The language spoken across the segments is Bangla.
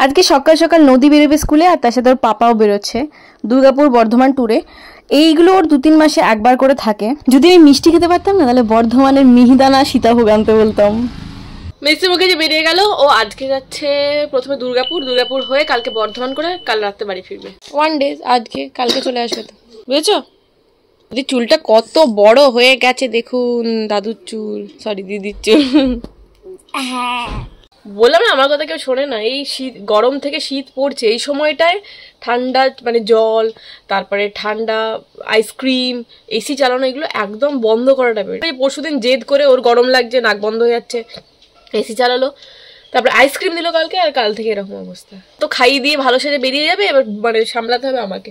आज के सकाल सकाल नदी बेरोबे स्कूले और तार साथे ओर पापाओ बेरोच्छे दुर्गापुर बर्धमान टूरे। এইগুলো ওর 2-3 মাসে একবার করে থাকে। যদি আমি মিষ্টি খেতে পারতাম না তাহলে বর্ধমানের মিহিদানা সীতাভোগ আনতে বলতাম। মিষ্টি মুখে যে বেরিয়ে গেল ও আজকে যাচ্ছে প্রথমে দুর্গাপুর হয়ে কালকে বর্ধমান করে কাল রাতে বাড়ি ফিরবে। ওয়ান ডে আজকে কালকে চলে আসবে তো, বুঝেছো? দিদি চুলটা কত বড় হয়ে গেছে দেখুন, দাদুর চুল সরি দিদির চুল। হ্যাঁ বললাম না আমার কথা কেউ শোনে না। এই শীত গরম থেকে শীত পড়ছে এই সময়টায় ঠান্ডা মানে জল, তারপরে ঠান্ডা আইসক্রিম, এসি চালানো এগুলো একদম বন্ধ করাটা বেটার। পরশুদিন জেদ করে ওর গরম লাগছে নাক বন্ধ হয়ে যাচ্ছে, এসি চালালো, তারপরে আইসক্রিম দিল কালকে, আর কাল থেকে এরকম অবস্থা। তো খাইয়ে দিয়ে ভালো সেজে বেরিয়ে যাবে, এবার মানে সামলাতে হবে আমাকে।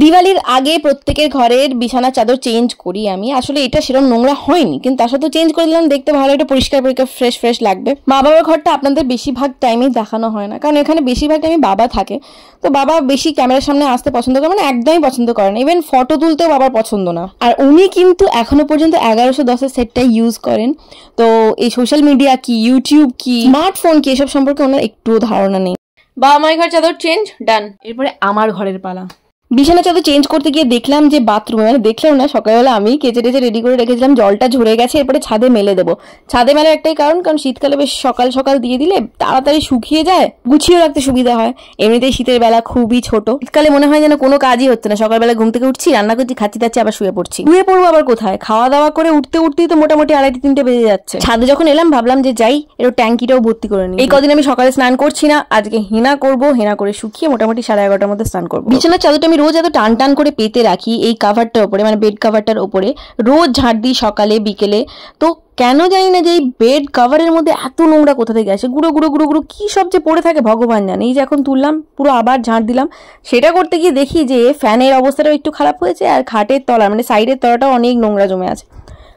দিওয়ালির আগে প্রত্যেকের ঘরের বিছানা চাদর চেঞ্জ করি আমি। আসলে এটা সেরকম নোংরা হয়নি, কিন্তু তার সাথে চেঞ্জ করে দিলাম, দেখতে ভালো একটা পরিষ্কার পরিষ্কার ফ্রেশ ফ্রেশ লাগবে। মা বাবার ঘরটা আপনাদের বেশিরভাগ টাইমেই দেখানো হয় না, কারণ এখানে বেশিরভাগ টাইমে বাবা থাকে। তো বাবা বেশি ক্যামেরার সামনে আসতে পছন্দ করে মানে একদমই পছন্দ করে না, ইভেন ফটো তুলতেও বাবার পছন্দ না। আর উনি কিন্তু এখনো পর্যন্ত 1110 সেটটাই ইউজ করেন। তো এই সোশ্যাল মিডিয়া কি, ইউটিউব কি, স্মার্টফোন কি, এসব সম্পর্কে ওনার একটু ধারণা নেই। বাবা মায়ের ঘর চাদর চেঞ্জ ডান, এরপরে আমার ঘরের পালা। বিছানা চাদর চেঞ্জ করতে গিয়ে দেখলাম যে বাথরুমে মানে দেখলাম না, সকালবেলা আমি কেচে টেচে রেডি করে রেখেছিলাম, জলটা ঝরে গেছে, এরপরে ছাদে মেলে দেবো। ছাদে মেলার একটাই কারণ, কারণ শীতকালে বেশ সকাল সকাল দিয়ে দিলে তাড়াতাড়ি শুকিয়ে যায়, গুছিয়ে রাখতে সুবিধা হয়। এমনিতেই শীতের বেলা খুবই ছোট, শীতকালে মনে হয় যেন কোনো কাজই হচ্ছে না। সকালবেলা ঘুম থেকে উঠছি, রান্না করছি, খাচ্ছি দাচ্ছি, আবার শুয়ে পড়ছি। শুয়ে পড়বো আবার কোথায়? খাওয়া দাওয়া করে উঠতে উঠতেই তো মোটামুটি 2:30-3টা বেজে যাচ্ছে। ছাদে যখন এলাম ভাবলাম যে যাই এর ট্যাঙ্কিটাও ভর্তি করে নিই। এই কদিন আমি সকালে স্নান করছি না, আজকে হেনা করবো, হেনা করে শুকিয়ে মোটামুটি 11:30টার মধ্যে স্নান করবো। বিছানার চাদরটা রোজ এত টান টান করে পেতে রাখি এই কাভারটার উপরে মানে বেড কাভারটার উপরে, রোজ ঝাড় দিই সকালে বিকেলে। তো কেন জানি না যে এই বেড কাভারের মধ্যে এত নোংরা কোথা থেকে আসে, গুঁড়ো গুঁড়ো গুঁড়ো গুঁড়ো কী সব যে পড়ে থাকে ভগবান জানে। এই যে এখন তুললাম পুরো আবার ঝাঁট দিলাম, সেটা করতে গিয়ে দেখি যে ফ্যানের অবস্থাটাও একটু খারাপ হয়েছে, আর খাটের তলা মানে সাইডের তলাটাও অনেক নোংরা জমে আছে।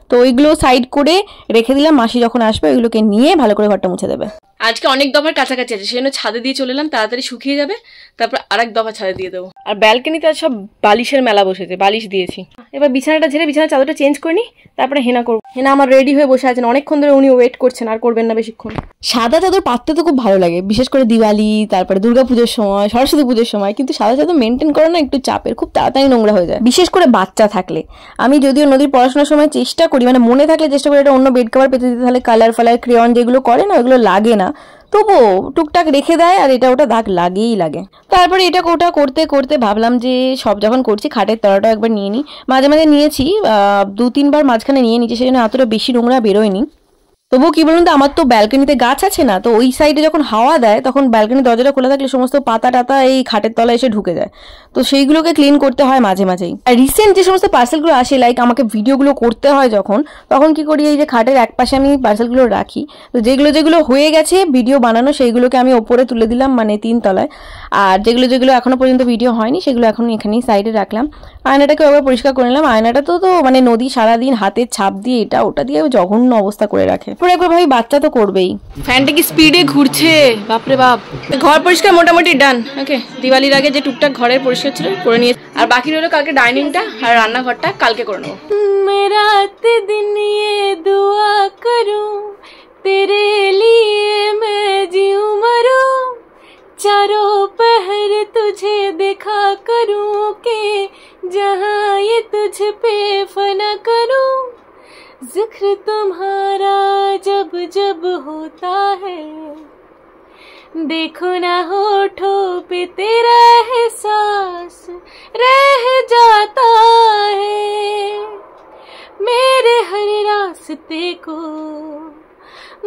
তো ওইগুলো সাইড করে রেখে দিলাম, মাসি যখন আসবে ওইগুলোকে নিয়ে ভালো করে ঘরটা মুছে দেবে। আজকে অনেক দফার কাছাকাছি আছে, সেজন্য ছাদে দিয়ে চলে এলাম, তাড়াতাড়ি শুকিয়ে যাবে, তারপর আরেক দফা ছাদে দিয়ে দেবো। আর ব্যালকনিতে আর সব বালিশের মেলা বসেছে, বালিশ দিয়েছি। এবার বিছানাটা ঝেড়ে বিছানার চাদরটা চেঞ্জ করে নিই, তারপরে হেনা করবো। হেনা আমার রেডি হয়ে বসে আছেন অনেকক্ষণ ধরে, উনি ওয়েট করছেন, আর করবেন না বেশিক্ষণ। সাদা চাদর পাততে তো খুব ভালো লাগে, বিশেষ করে দিওয়ালি, তারপরে দুর্গাপুজোর সময়, সরস্বতী পুজোর সময়, কিন্তু সাদা চাদর মেনটেন করা না একটু চাপের, খুব তাড়াতাড়ি নোংরা হয়ে যায়, বিশেষ করে বাচ্চা থাকলে। আমি যদিও নদীর পড়াশোনার সময় চেষ্টা করি মানে মনে থাকলে চেষ্টা করি এটা অন্য বেড কভার পেতে দিতে, তাহলে কালার ফালার ক্রেয়ন যেগুলো করে না ওগুলো লাগে না, তবুও টুকটাক রেখে দেয়, আর এটা ওটা দাগ লাগেই লাগে। তারপরে এটা ওটা করতে করতে ভাবলাম যে সব যখন করছি খাটের তলাটাও একবার নিয়ে নিই। মাঝে মাঝে নিয়েছি 2-3বার মাঝখানে নিয়ে নিয়েছি, সেজন্য এতটা বেশি নোংরা বেরোয়নি। তবুও কি বলুন তো, আমার তো ব্যালকনিতে গাছ আছে না, তো ওই সাইডে যখন হাওয়া দেয় তখন ব্যালকনির দরজাটা খোলা থাকলে সমস্ত পাতা টাতা এই খাটের তলায় এসে ঢুকে যায়, তো সেইগুলোকে ক্লিন করতে হয় মাঝে মাঝেই। আর রিসেন্ট যে সমস্ত পার্সেলগুলো আসে লাইক আমাকে ভিডিওগুলো করতে হয় যখন, তখন কি করি এই যে খাটের এক পাশে আমি পার্সেলগুলো রাখি, তো যেগুলো যেগুলো হয়ে গেছে ভিডিও বানানো সেইগুলোকে আমি ওপরে তুলে দিলাম মানে 3 তলায়, আর যেগুলো যেগুলো এখনো পর্যন্ত ভিডিও হয়নি সেগুলো এখন এখানেই সাইডে রাখলাম। আয়নাটাকে একবার পরিষ্কার করে নিলাম, আয়নাটা তো মানে নদী সারাদিন হাতের ছাপ দিয়ে এটা ওটা দিয়ে জঘন্য অবস্থা করে রাখে। ভাই বাচ্চা তো করবেই। ফ্যানটা কি স্পিডে ঘুরছে বাপরে বাপ। ঘর পরিষ্কার মোটামুটি ডান, ওকে। দিওয়ালির আগে যে টুকটাক ঘরের পরিষ্কার ছিল করে নিয়ে, আর বাকি রইল কালকে ডাইনিংটা আর রান্নাঘরটা কালকে করে নেবো। রাত দিন ইয়ে দুয়া করু তেরে লিয়ে মে জিউ মরু চারো পহর তুঝে দেখা করু কে জহা ইয়ে তুঝ পে ফনা করু जिक्र तुम्हारा जब जब होता है देखो ना होठों पे तेरा एहसास रह जाता है मेरे हर रास्ते को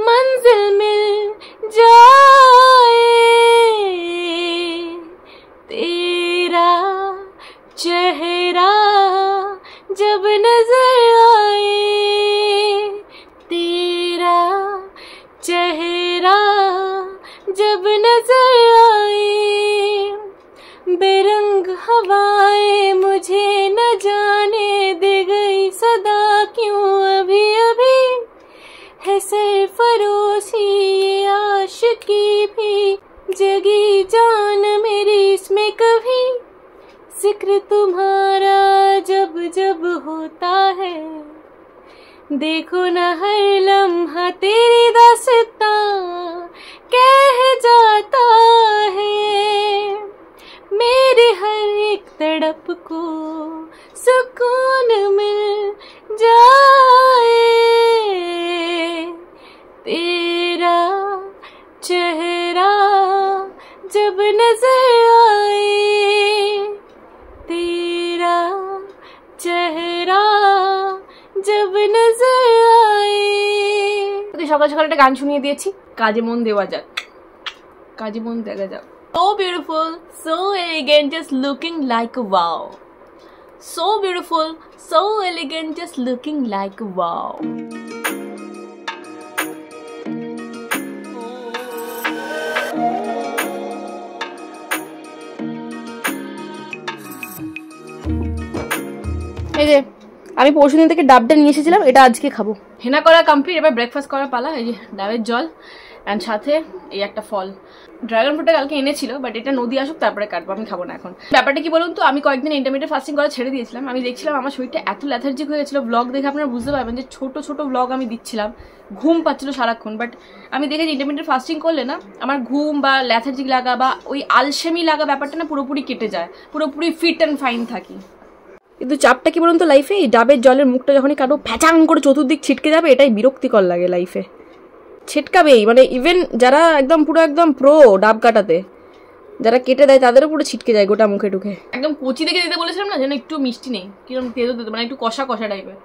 मंजिल मिल जाए तेरा चेहरा जब नजर आए तेरा चेहरा जब नजर आए बेरंग हवाएं मुझे न जाने दे गई सदा क्यों अभी अभी है सरफरोशी ये आशिकी भी जगी जान मेरी इसमें कभी जिक्र तुम्हारा जब जब होता है देखो न हर लम्हा तेरी दास्तां कह जाता है। तड़प को सुकून मिल जाए। तेरा चेहरा जब नजर आए, तेरा चेहरा जब नजर आए। तो सकाल सकाल एक गान सुनिए दिए काजे मन देवा जा काजे मन देखा जा। So beautiful, so elegant, just looking like a wow. So beautiful, so elegant, just looking like a wow. Hey there. আমি পরশু দিন থেকে ডাবটা নিয়ে এসেছিলাম, এটা আজকে খাবো। হেনা করা কমপ্লিট, এবার ব্রেকফাস্ট করা পালা। এই যে ডাবের জল এন্ড সাথে এই একটা ফল, ড্রাগন ফ্রুটটা কালকে এনেছিল, বাট এটা নদী আসুক তারপরে কাটবো, আমি খাবো না এখন। ব্যাপারটা কি বলুন তো, আমি কয়েকদিন ইন্টারমিটেন্ট ফাস্টিং করা ছেড়ে দিয়েছিলাম। আমি দেখছিলাম আমার শরীরটা এত ল্যাথার্জিক হয়ে গেছিলো, ব্লগ দেখে আপনারা বুঝতে পারবেন যে ছোট ছোট ব্লগ আমি দিচ্ছিলাম, ঘুম পাচ্ছিল সারাক্ষণ। বাট আমি দেখেছি ইন্টারমিটেন্ট ফাস্টিং করলে না আমার ঘুম বা ল্যাথার্জিক লাগা বা ওই আলসেমি লাগা ব্যাপারটা না পুরোপুরি কেটে যায়, পুরোপুরি ফিট অ্যান্ড ফাইন থাকি। কিন্তু চাপটা কি বলুন তো লাইফে, এই ডাবের জলের মুখটা যখনই কাটো ফ্যাচাং করে চতুর্দিক ছিটকে যাবে, এটাই বিরক্তিকর লাগে লাইফে। ছিটকাবেই, মানে ইভেন যারা একদম পুরো একদম প্রো ডাব কাটাতে, যারা কেটে দেয় তাদেরও পুরো ছিটকে যায় গোটা মুখে ঢুকে। একদম কচি দেখে দিতে বলেছিলাম না, যেন একটু মিষ্টি নেই, কিরকম তেজও দিতে, মানে একটু কষা কষা টাইপের।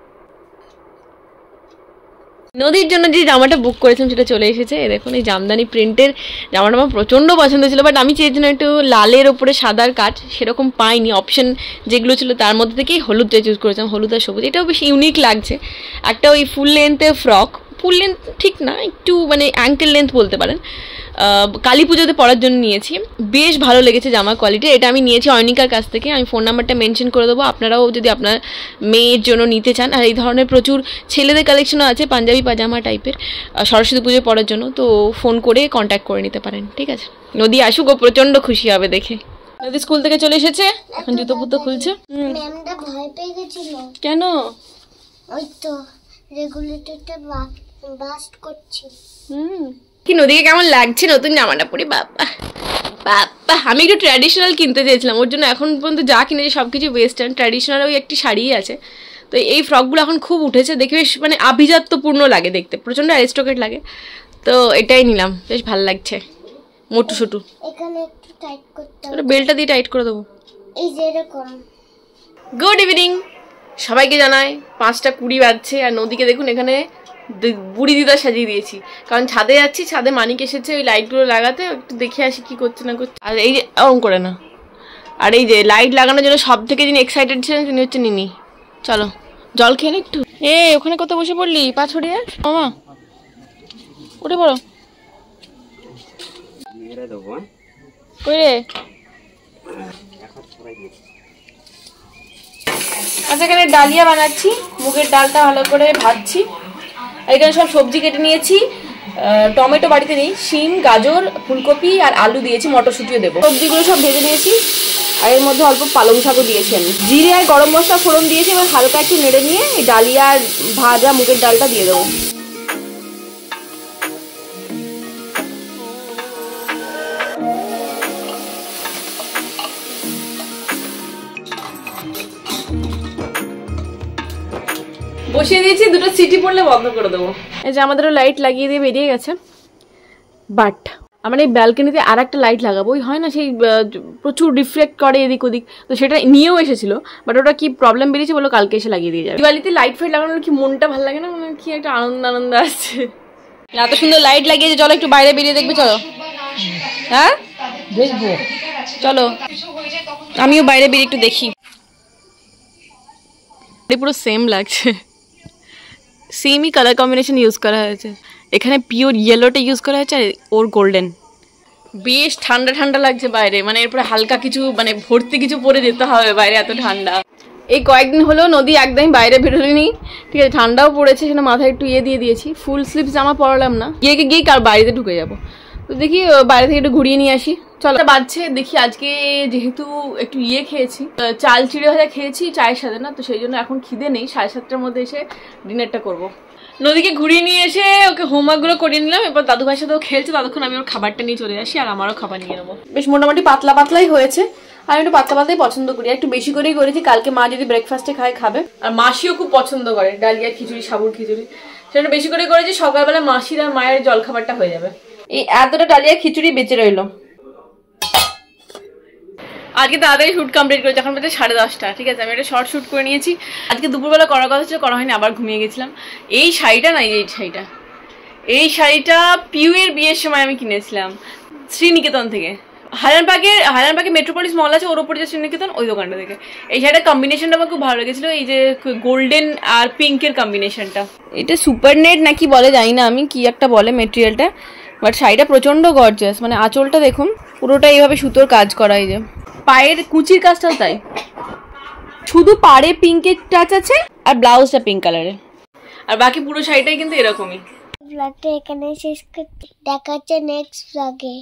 নদীর জন্য যে জামাটা বুক করেছিলাম সেটা চলে এসেছে। দেখুন এই জামদানি প্রিন্টের জামাটা আমার প্রচণ্ড পছন্দ ছিল, বাট আমি চেয়েছিলাম একটু লালের ওপরে সাদার কাজ, সেরকম পাইনি। অপশন যেগুলো ছিল তার মধ্যে থেকেই হলুদটা চুজ করেছিলাম, হলুদ আর সবুজ। এটাও বেশ ইউনিক লাগছে, একটা ওই ফুল লেন্থের ফ্রক, ফুল লেন্থ ঠিক না, একটু মানে অ্যাঙ্কেল লেন্থ বলতে পারেন। কালী পুজোতে পড়ার জন্য নিয়েছি, বেশ ভালো লেগেছে জামার কোয়ালিটি। এটা আমি নিয়েছি অয়নিকার কাছ থেকে, আমি ফোন নাম্বারটা মেনশন করে দেবো, আপনারাও যদি আপনার মেয়ের জন্য নিতে চান। আর এই ধরনের প্রচুর ছেলেদের কালেকশনও আছে, পাঞ্জাবি পাজামা টাইপের, সরস্বতী পুজোয় পড়ার জন্য। তো ফোন করে কন্ট্যাক্ট করে নিতে পারেন, ঠিক আছে। নদী আসুক, ও প্রচণ্ড খুশি হবে দেখে। নদী স্কুল থেকে চলে এসেছে, এখন জুতো পুতো খুলছে। কেন কি নদীকে কেমন লাগছে নতুন জামাটা পরে? বাবা বাবা, আমি একটু ট্র্যাডিশনাল কিনতে চেয়েছিলাম ওর জন্য, এখন পর্যন্ত যা কিনেছি সব কিছু ওয়েস্টার্ন, ট্র্যাডিশনাল ওই একটি শাড়িই আছে। তো এই ফ্রকগুলো এখন খুব উঠেছে, দেখে বেশ মানে আভিজাত্যপূর্ণ লাগে দেখতে, প্রচণ্ড অ্যারিস্টোক্রেট লাগে। তো এটাই নিলাম, বেশ ভালো লাগছে। মোটু সুটু বেল্টটা দিয়ে টাইট করে দেবো। গুড ইভিনিং সবাইকে জানাই, 5:20 বাজছে আর নদীকে দেখুন এখানে বুড়ি দিদা সাজিয়ে দিয়েছি, কারণ ছাদে যাচ্ছি। ছাদে মানিক এসেছে ওই লাইটগুলো লাগাতে, একটু দেখে আসি কি করছে না করছে। আর এই যে ওরকম করে না, আর এই যে লাইট লাগানোর জন্য সব থেকে যিনি এক্সাইটেড ছিলেন তিনি হচ্ছে নিনি। চলো জল খেয়ে নি একটু। এ ওখানে কত বসে পড়লি পা ছড়িয়ে? মামা উঠে পড়ো। আচ্ছা এখানে ডালিয়া বানাচ্ছি, মুগের ডালটা ভালো করে ভাজছি। এখানে সব সবজি কেটে নিয়েছি, টমেটো বাড়িতে নেই, শিম, গাজর, ফুলকপি আর আলু দিয়েছি, মটরশুঁটিও দেবো। সবজিগুলো সব ভেজে নিয়েছি, আর এর মধ্যে অল্প পালং শাকও দিয়েছি আমি। জিরে আর গরম মশলা ফোড়ন দিয়েছি, এবার হালকা একটু নেড়ে নিয়ে এই ডালিয়া আর ভাজা মুগের ডালটা দিয়ে দেবো। বসিয়ে দিয়েছি, দুটো সিটি পড়লে বন্ধ করে দেবো। এই যে আমাদেরও লাইট লাগিয়ে দিয়ে বেরিয়ে গেছে, বাট আমার এই ব্যালকনিতে আর একটা লাইট লাগাবো, ওই হয় না সেই প্রচুর রিফ্লেক্ট করে এদিক ওদিক, তো সেটা নিয়েও এসেছিলো, বাট ওটা কি প্রবলেম বেরিয়েছে বলো কালকে এসে লাগিয়ে দিয়ে যাবে। দিওয়ালিতে লাইট ফাইট লাগানোর কি মনটা ভালো লাগে না, মানে কি একটা আনন্দ আনন্দ আসছে। এত সুন্দর লাইট লাগিয়েছে, চলো একটু বাইরে বেরিয়ে দেখবে। চলো হ্যাঁ দেখবো, চলো আমিও বাইরে বেরিয়ে একটু দেখি। পুরো সেম লাগছে, সেমই কালার কম্বিনেশন ইউজ করা হয়েছে, এখানে পিওর ইয়েলোটা ইউজ করা হয়েছে আর ওর গোল্ডেন। বেশ ঠান্ডা ঠান্ডা লাগছে বাইরে, মানে এরপরে হালকা কিছু মানে ভর্তি কিছু পরে যেতে হবে বাইরে, এত ঠান্ডা। এই কয়েকদিন হলো নদী একদমই বাইরে বেরোলেনি, ঠিক আছে, ঠান্ডাও পড়েছে, সেটা মাথায় একটু ইয়ে দিয়ে দিয়েছি। ফুল স্লিভস জামা পরালাম না, গিয়ে গিয়ে কার বাড়িতে ঢুকে যাবো। তো দেখি বাইরে থেকে একটু ঘুরিয়ে নিয়ে আসি। চলো বাজছে, দেখি আজকে যেহেতু একটু ইয়ে খেয়েছি, চাল চিড়ে ভাজা খেয়েছি চায়ের সাথে না, তো সেই জন্য এখন খিদে নেই, 7:30টার মধ্যে এসে ডিনারটা করবো। নদীকে ঘুরিয়ে নিয়ে এসে ওকে হোমওয়ার্কগুলো করিয়ে নিলাম, এবার দাদু ভাইয়ের সাথেও খেলছে, ততক্ষণ আমি ওর খাবারটা নিয়ে চলে আসি আর আমারও খাবার নিয়ে নেবো। বেশ মোটামুটি পাতলা পাতলাই হয়েছে, আমি একটু পাতলা পাতলাই পছন্দ করি, একটু বেশি করেই করেছি। কালকে মা যদি ব্রেকফাস্টে খায় খাবে, আর মাসিও খুব পছন্দ করে ডালিয়া খিচুড়ি, সাবুর খিচুড়ি, সেটা বেশি করে করেছি। সকালবেলা মাসির আর মায়ের জলখাবারটা হয়ে যাবে। এই এতটা ডালিয়া খিচুড়ি বেঁচে রইল। আজকে তাড়াতাড়ি শ্যুট কমপ্লিট করে, যখন বাজে 10:30, ঠিক আছে, আমি একটা শর্ট শ্যুট করে নিয়েছি। আজকে দুপুরবেলা করার কথা ছিল, করা হয়নি, আবার ঘুমিয়ে গেছিলাম। এই শাড়িটা না, এই শাড়িটা পিউয়ের বিয়ের সময় আমি কিনেছিলাম শ্রীনিকেতন থেকে। হারানবাগে মেট্রোপলিস মল আছে, ওর ওপরে যে শ্রীনিকেতন, ওই দোকানটা থেকে। এই শাড়িটার কম্বিনেশনটা আমার খুব ভালো লেগেছিলো, এই যে গোল্ডেন আর পিঙ্কের কম্বিনেশনটা। এটা সুপার নেট নাকি বলে, জানি না আমি কি একটা বলে মেটেরিয়ালটা, বাট শাড়িটা প্রচণ্ড গর্জিয়াস। মানে আঁচলটা দেখুন, পুরোটা এইভাবে সুতোর কাজ করা, এই যে পায়ের কুচির কাজটাও তাই, শুধু পাড়ে পিঙ্কের টাচ আছে, আর ব্লাউজটা পিঙ্ক কালারের, আর বাকি পুরো শাড়িটাই কিন্তু এরকমই। ব্লগটা এখানে শেষ করছি, দেখা হচ্ছে নেক্সট ব্লগে।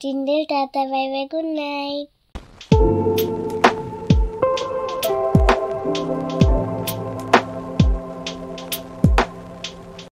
টিন্ডেল টাটা, বাই বাই, গুড নাইট।